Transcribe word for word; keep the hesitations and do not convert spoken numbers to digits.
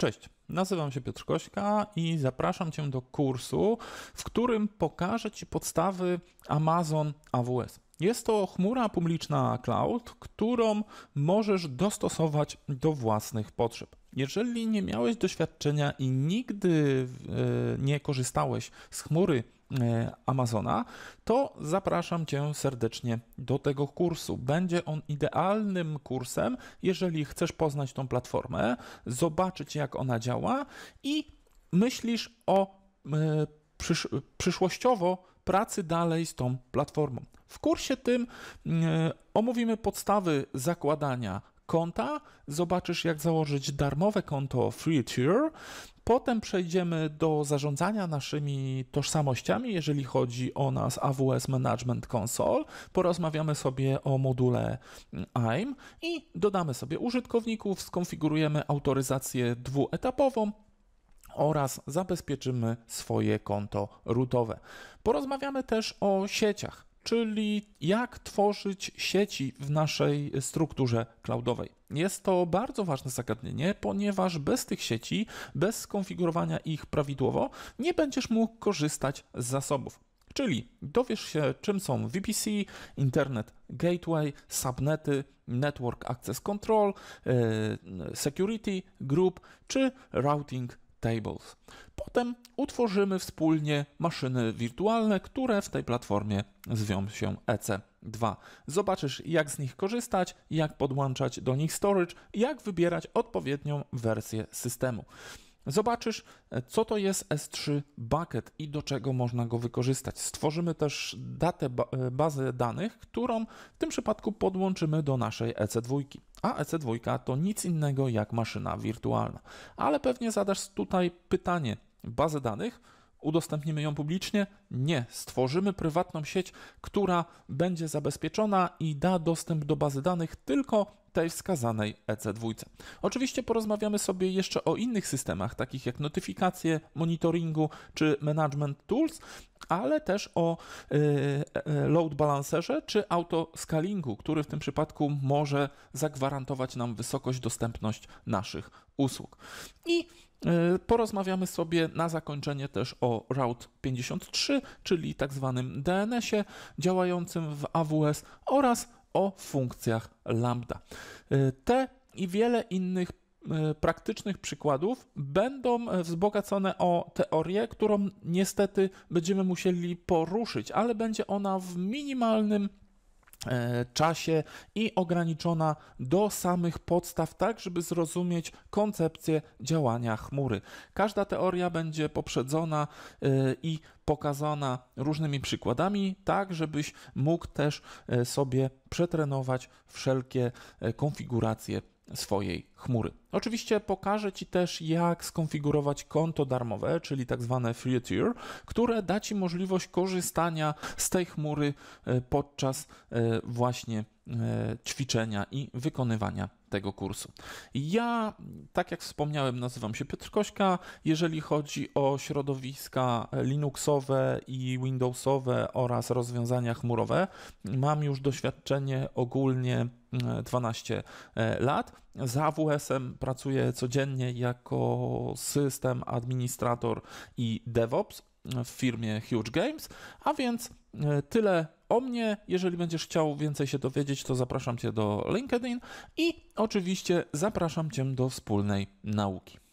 Cześć, nazywam się Piotr Kośka i zapraszam Cię do kursu, w którym pokażę Ci podstawy Amazon A W S. Jest to chmura publiczna cloud, którą możesz dostosować do własnych potrzeb. Jeżeli nie miałeś doświadczenia i nigdy nie korzystałeś z chmury Amazona, to zapraszam Cię serdecznie do tego kursu. Będzie on idealnym kursem, jeżeli chcesz poznać tą platformę, zobaczyć jak ona działa i myślisz o przysz- przyszłościowo pracy dalej z tą platformą. W kursie tym omówimy podstawy zakładania konta, zobaczysz jak założyć darmowe konto Free Tier, potem przejdziemy do zarządzania naszymi tożsamościami, jeżeli chodzi o nas A W S Management Console, porozmawiamy sobie o module I A M i dodamy sobie użytkowników, skonfigurujemy autoryzację dwuetapową oraz zabezpieczymy swoje konto rootowe. Porozmawiamy też o sieciach, czyli jak tworzyć sieci w naszej strukturze cloudowej. Jest to bardzo ważne zagadnienie, ponieważ bez tych sieci, bez skonfigurowania ich prawidłowo, nie będziesz mógł korzystać z zasobów. Czyli dowiesz się, czym są V P C, Internet Gateway, subnety, Network Access Control, Security Group czy Routing Tables. Potem utworzymy wspólnie maszyny wirtualne, które w tej platformie zwią się E C dwa. Zobaczysz jak z nich korzystać, jak podłączać do nich storage, jak wybierać odpowiednią wersję systemu. Zobaczysz co to jest S trzy bucket i do czego można go wykorzystać. Stworzymy też datę, bazę danych, którą w tym przypadku podłączymy do naszej E C dwa. A E C dwa to nic innego jak maszyna wirtualna. Ale pewnie zadasz tutaj pytanie, bazę danych, udostępnimy ją publicznie? Nie, stworzymy prywatną sieć, która będzie zabezpieczona i da dostęp do bazy danych tylko tej wskazanej E C dwa. Oczywiście porozmawiamy sobie jeszcze o innych systemach, takich jak notyfikacje, monitoringu czy management tools, ale też o yy, load balancerze czy autoscalingu, który w tym przypadku może zagwarantować nam wysokość dostępność naszych usług. I yy, porozmawiamy sobie na zakończenie też o Route pięćdziesiąt trzy, czyli tak zwanym D N S ie działającym w A W S oraz o funkcjach lambda. Te i wiele innych praktycznych przykładów będą wzbogacone o teorię, którą niestety będziemy musieli poruszyć, ale będzie ona w minimalnym czasie i ograniczona do samych podstaw, tak żeby zrozumieć koncepcję działania chmury. Każda teoria będzie poprzedzona i pokazana różnymi przykładami, tak żebyś mógł też sobie przetrenować wszelkie konfiguracje swojej chmury. Oczywiście pokażę Ci też jak skonfigurować konto darmowe, czyli tak zwane free tier, które da Ci możliwość korzystania z tej chmury podczas właśnie ćwiczenia i wykonywania tego kursu. Ja, tak jak wspomniałem, nazywam się Piotr Kośka. Jeżeli chodzi o środowiska Linuxowe i Windowsowe oraz rozwiązania chmurowe, mam już doświadczenie ogólnie dwanaście lat. Z A W S em pracuję codziennie jako system administrator i DevOps w firmie Huge Games, a więc tyle o mnie. Jeżeli będziesz chciał więcej się dowiedzieć, to zapraszam Cię do LinkedIn i oczywiście zapraszam Cię do wspólnej nauki.